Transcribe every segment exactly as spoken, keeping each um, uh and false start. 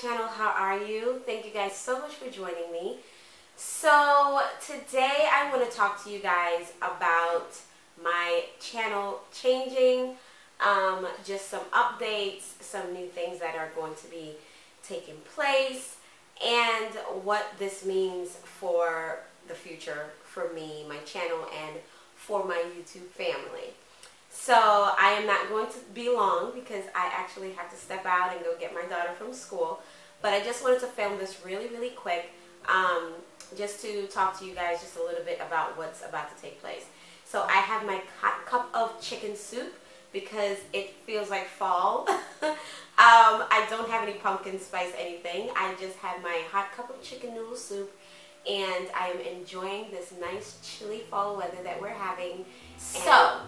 channel. How are you? Thank you guys so much for joining me. So today I want to talk to you guys about my channel changing, um, just some updates, some new things that are going to be taking place, and what this means for the future for me, my channel, and for my YouTube family. So I am not going to be long because I actually have to step out and go get my daughter from school. But I just wanted to film this really, really quick, um, just to talk to you guys just a little bit about what's about to take place. So I have my cup of chicken soup because it feels like fall. um, I don't have any pumpkin spice anything. I just have my hot cup of chicken noodle soup, and I am enjoying this nice chilly fall weather that we're having. So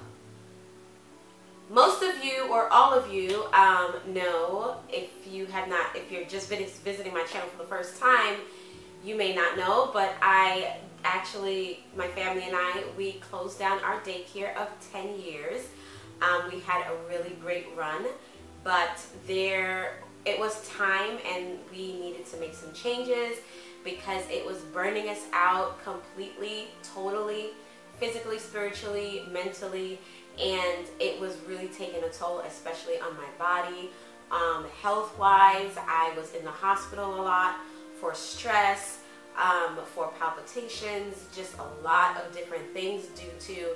most of you, or all of you, um, know, if you have not, if you're just visiting my channel for the first time, you may not know, but I actually, my family and I, we closed down our daycare of ten years. Um, we had a really great run, but there, it was time and we needed to make some changes because it was burning us out completely, totally, physically, spiritually, mentally, and it was really taking a toll, especially on my body. Um, health-wise, I was in the hospital a lot for stress, um, for palpitations, just a lot of different things due to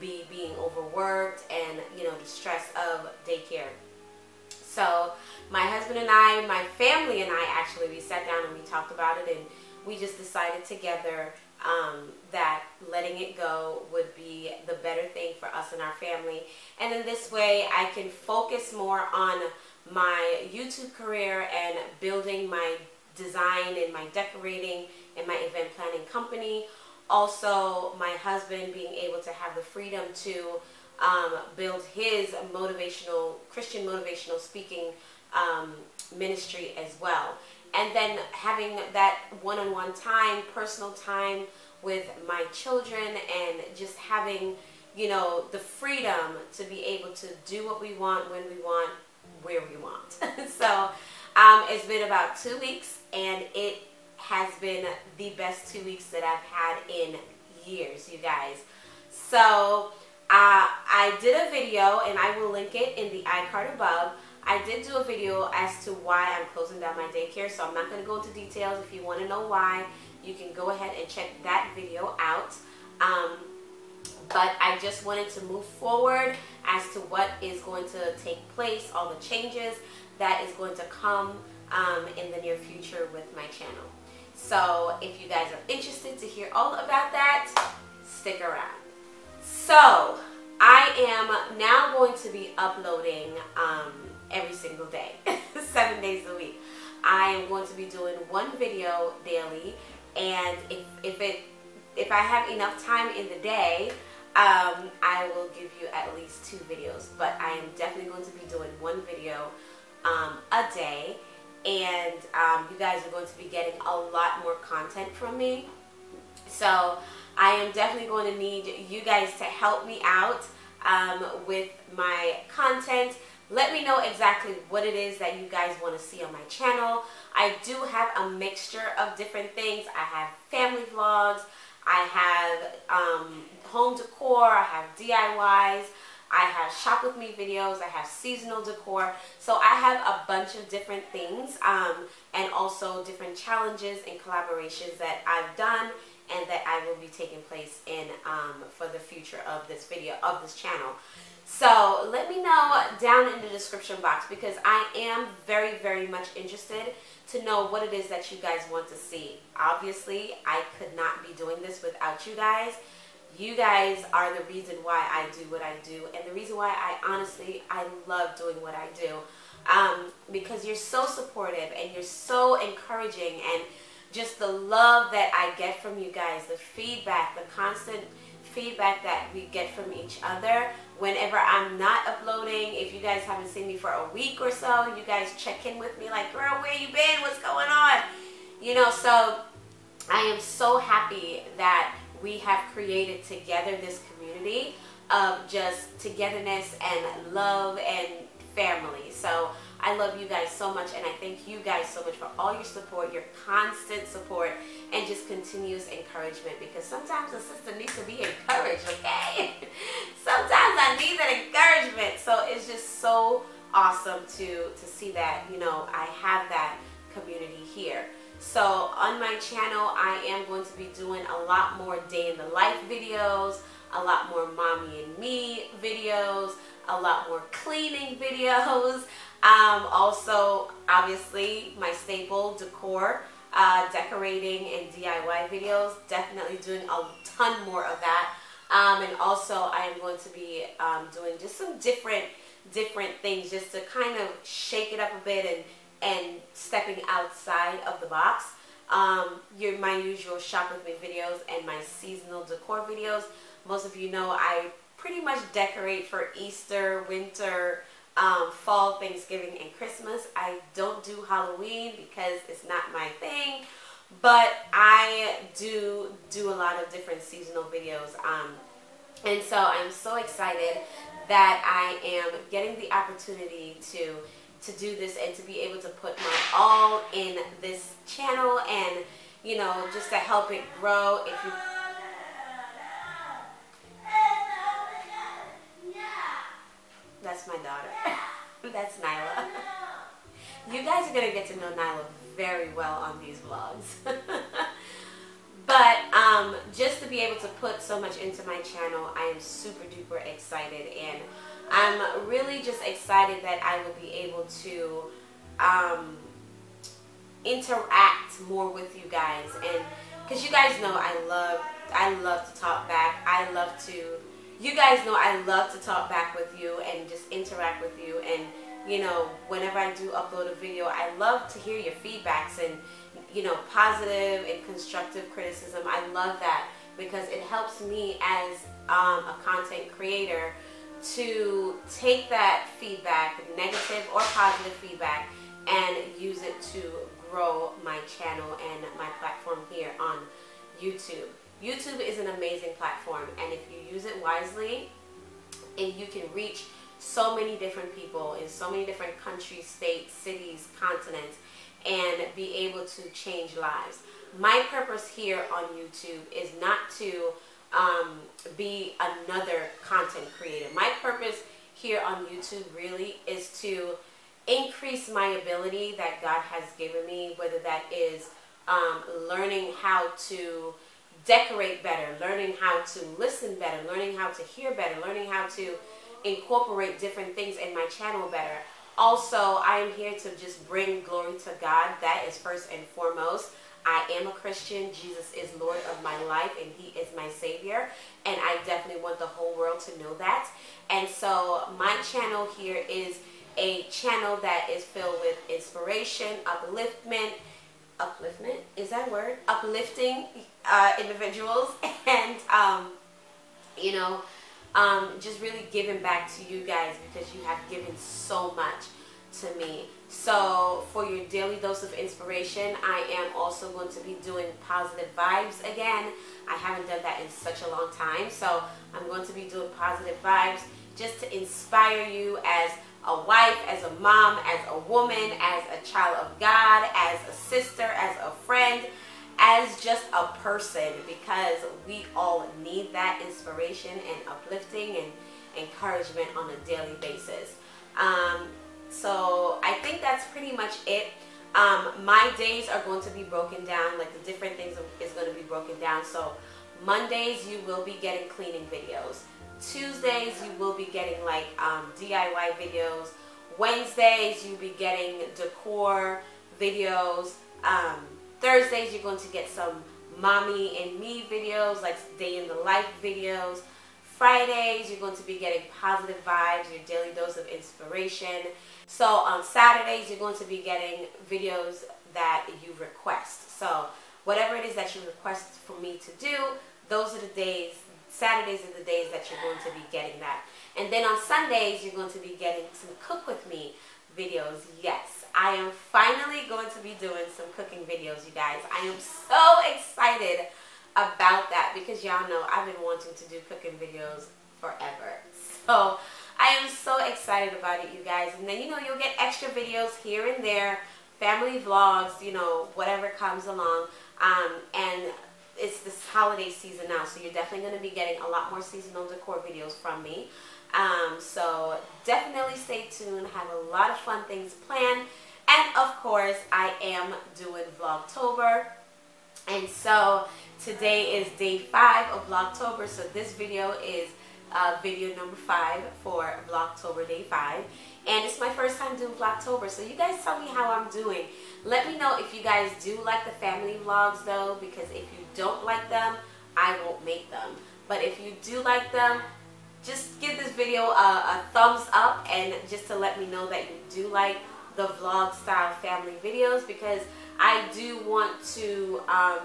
be being overworked and, you know, the stress of daycare. So my husband and I, my family and I actually, we sat down and we talked about it, and we just decided together Um, that letting it go would be the better thing for us and our family. And in this way, I can focus more on my YouTube career and building my design and my decorating and my event planning company. Also, my husband being able to have the freedom to um, build his motivational, Christian motivational speaking um, ministry as well. And then having that one-on-one time, personal time with my children, and just having, you know, the freedom to be able to do what we want, when we want, where we want. So um, it's been about two weeks, and it has been the best two weeks that I've had in years, you guys. So uh, I did a video, and I will link it in the iCard above. I did do a video as to why I'm closing down my daycare, so I'm not going to go into details. If you want to know why, you can go ahead and check that video out. Um, but I just wanted to move forward as to what is going to take place, all the changes that is going to come um, in the near future with my channel. So if you guys are interested to hear all about that, stick around. So I am now going to be uploading um, every single day, seven days a week. I am going to be doing one video daily, and if, if it if I have enough time in the day, um, I will give you at least two videos. But I am definitely going to be doing one video um, a day, and um, you guys are going to be getting a lot more content from me. So I am definitely going to need you guys to help me out um, with my content. Let me know exactly what it is that you guys want to see on my channel. I do have a mixture of different things. I have family vlogs, I have um, home decor, I have D I Ys, I have shop with me videos, I have seasonal decor. So I have a bunch of different things, um, and also different challenges and collaborations that I've done and that I will be taking place in um, for the future of this video, of this channel. So let me know down in the description box, because I am very, very much interested to know what it is that you guys want to see. Obviously, I could not be doing this without you guys. You guys are the reason why I do what I do, and the reason why I honestly, I love doing what I do, um, because you're so supportive and you're so encouraging, and just the love that I get from you guys, the feedback, the constant feedback that we get from each other whenever I'm not uploading. If you guys haven't seen me for a week or so, you guys check in with me like, girl, where you been? What's going on? You know, so I am so happy that we have created together this community of just togetherness and love and family. So I love you guys so much, and I thank you guys so much for all your support, your constant support, and just continuous encouragement, because sometimes a sister needs to be encouraged, okay? Sometimes I need that encouragement. So it's just so awesome to, to see that, you know, I have that community here. So on my channel, I am going to be doing a lot more day in the life videos, a lot more mommy and me videos, a lot more cleaning videos. Um, also, obviously, my staple decor, uh, decorating and D I Y videos, definitely doing a ton more of that. Um, and also, I am going to be um, doing just some different, different things just to kind of shake it up a bit and, and stepping outside of the box. Um, your, my usual shop with me videos and my seasonal decor videos. Most of you know I pretty much decorate for Easter, winter, Um, fall, Thanksgiving, and Christmas. I don't do Halloween because it's not my thing, but I do do a lot of different seasonal videos. Um, and so I'm so excited that I am getting the opportunity to to do this and to be able to put my all in this channel, and you know, just to help it grow. If you That's my daughter. That's Nyla. You guys are going to get to know Nyla very well on these vlogs. But um, just to be able to put so much into my channel, I am super duper excited. And I'm really just excited that I will be able to um, interact more with you guys. And because you guys know I love, I love to talk back. I love to... You guys know I love to talk back with you and just interact with you, and you know, whenever I do upload a video, I love to hear your feedbacks and, you know, positive and constructive criticism. I love that because it helps me as um, a content creator to take that feedback, negative or positive feedback, and use it to grow my channel and my platform here on YouTube. YouTube is an amazing platform, and if you use it wisely, and you can reach so many different people in so many different countries, states, cities, continents, and be able to change lives. My purpose here on YouTube is not to um, be another content creator. My purpose here on YouTube really is to increase my ability that God has given me, whether that is um, learning how to decorate better, learning how to listen better, learning how to hear better, learning how to incorporate different things in my channel better. Also, I am here to just bring glory to God. That is first and foremost. I am a Christian. Jesus is Lord of my life, and He is my Savior, and I definitely want the whole world to know that. And so my channel here is a channel that is filled with inspiration, upliftment, upliftment is that a word uplifting uh, individuals, and um, you know, um, just really giving back to you guys, because you have given so much to me. So for your daily dose of inspiration, I am also going to be doing positive vibes again. I haven't done that in such a long time, so I'm going to be doing positive vibes just to inspire you as a wife, as a mom, as a woman, as a child of God, as a sister, as a friend, as just a person, because we all need that inspiration and uplifting and encouragement on a daily basis. Um, so I think that's pretty much it. Um, my days are going to be broken down, like the different things is going to be broken down. So Mondays, you will be getting cleaning videos. Tuesdays, you will be getting like um, D I Y videos. Wednesdays, you'll be getting decor videos. Um, Thursdays, you're going to get some mommy and me videos, like day in the life videos. Fridays, you're going to be getting positive vibes, your daily dose of inspiration. So on Saturdays, you're going to be getting videos that you request. So whatever it is that you request for me to do, those are the days. Saturdays are the days that you're going to be getting that. And then on Sundays, you're going to be getting some cook with me videos. Yes, I am finally going to be doing some cooking videos, you guys. I am so excited about that because y'all know I've been wanting to do cooking videos forever. So I I am so excited about it, you guys. And then, you know, you'll get extra videos here and there, family vlogs, you know, whatever comes along. Um, and it's this holiday season now, so you're definitely going to be getting a lot more seasonal decor videos from me. Um, so definitely stay tuned. I have a lot of fun things planned. And of course, I am doing Vlogtober. And so today is day five of Vlogtober. So this video is uh, video number five for Vlogtober day five. And it's my first time doing Vlogtober. So you guys tell me how I'm doing. Let me know if you guys do like the family vlogs though, because if you don't like them, I won't make them. But if you do like them, just give this video a, a thumbs up, and just to let me know that you do like the vlog style family videos, because I do want to um,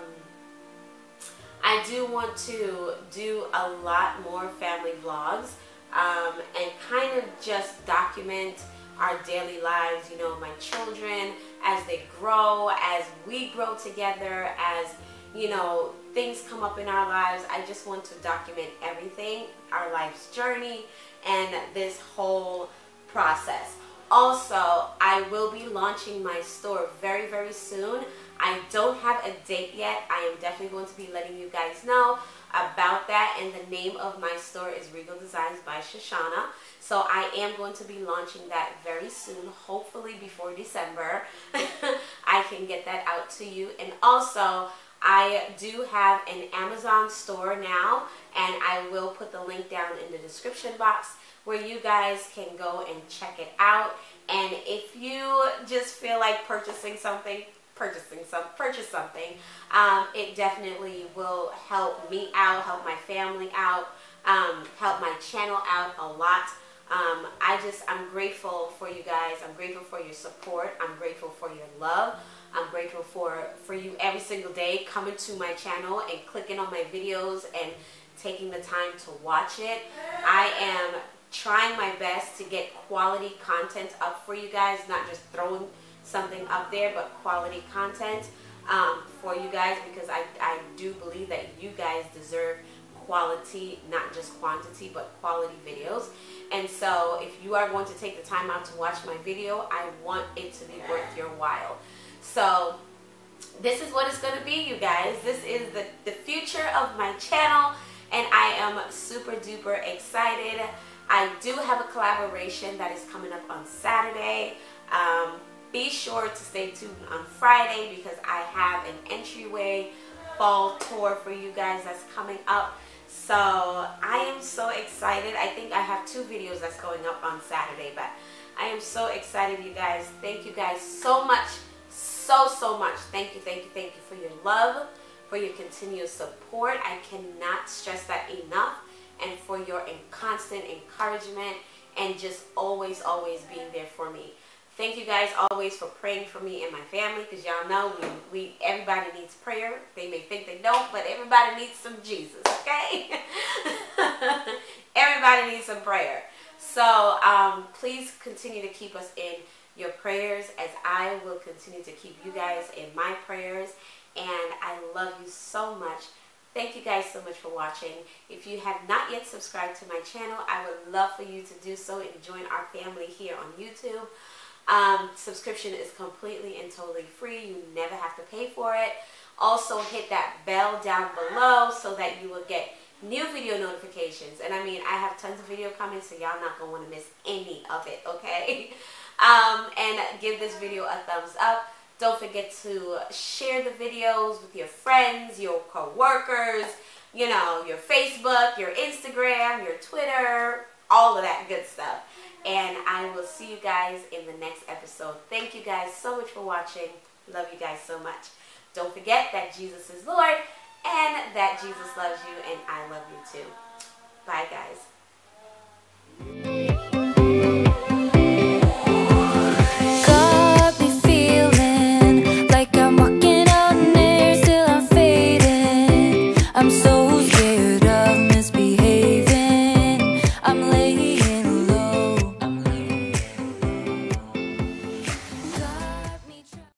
I do want to do a lot more family vlogs um, and kind of just document our daily lives, you know, my children as they grow, as we grow together, as, you know, things come up in our lives. I just want to document everything, our life's journey and this whole process. Also, I will be launching my store very, very soon. I don't have a date yet. I am definitely going to be letting you guys know about that. And the name of my store is Regal Designs by Shoshana. So I am going to be launching that very soon, hopefully before December. I can get that out to you. And also, I do have an Amazon store now, and I will put the link down in the description box where you guys can go and check it out. And if you just feel like purchasing something, purchasing some, purchase something, um, it definitely will help me out, help my family out, um, help my channel out a lot. Um, I just, I'm grateful for you guys. I'm grateful for your support. I'm grateful for your love. I'm grateful for, for you every single day coming to my channel and clicking on my videos and taking the time to watch it. I am trying my best to get quality content up for you guys, not just throwing something up there, but quality content um, for you guys, because I, I do believe that you guys deserve quality, not just quantity, but quality videos. And so if you are going to take the time out to watch my video, I want it to be worth your while. So this is what it's going to be, you guys. This is the, the future of my channel, and I am super duper excited. I do have a collaboration that is coming up on Saturday. Um, be sure to stay tuned on Friday, because I have an entryway fall tour for you guys that's coming up. So I am so excited. I think I have two videos that's going up on Saturday, but I am so excited, you guys. Thank you guys so much, so, so much. Thank you, thank you, thank you for your love, for your continued support. I cannot stress that enough. And for your constant encouragement and just always, always being there for me. Thank you guys always for praying for me and my family, because y'all know we, we everybody needs prayer. They may think they don't, but everybody needs some Jesus, okay? Everybody needs some prayer. So um, please continue to keep us in your prayers, as I will continue to keep you guys in my prayers. And I love you so much. Thank you guys so much for watching. If you have not yet subscribed to my channel, I would love for you to do so and join our family here on YouTube. Um, subscription is completely and totally free. You never have to pay for it. Also, hit that bell down below so that you will get new video notifications. And I mean, I have tons of video coming, so y'all not going to want to miss any of it, okay? Um, and give this video a thumbs up. Don't forget to share the videos with your friends, your co-workers, you know, your Facebook, your Instagram, your Twitter, all of that good stuff. And I will see you guys in the next episode. Thank you guys so much for watching. Love you guys so much. Don't forget that Jesus is Lord and that Jesus loves you, and I love you too. Bye, guys.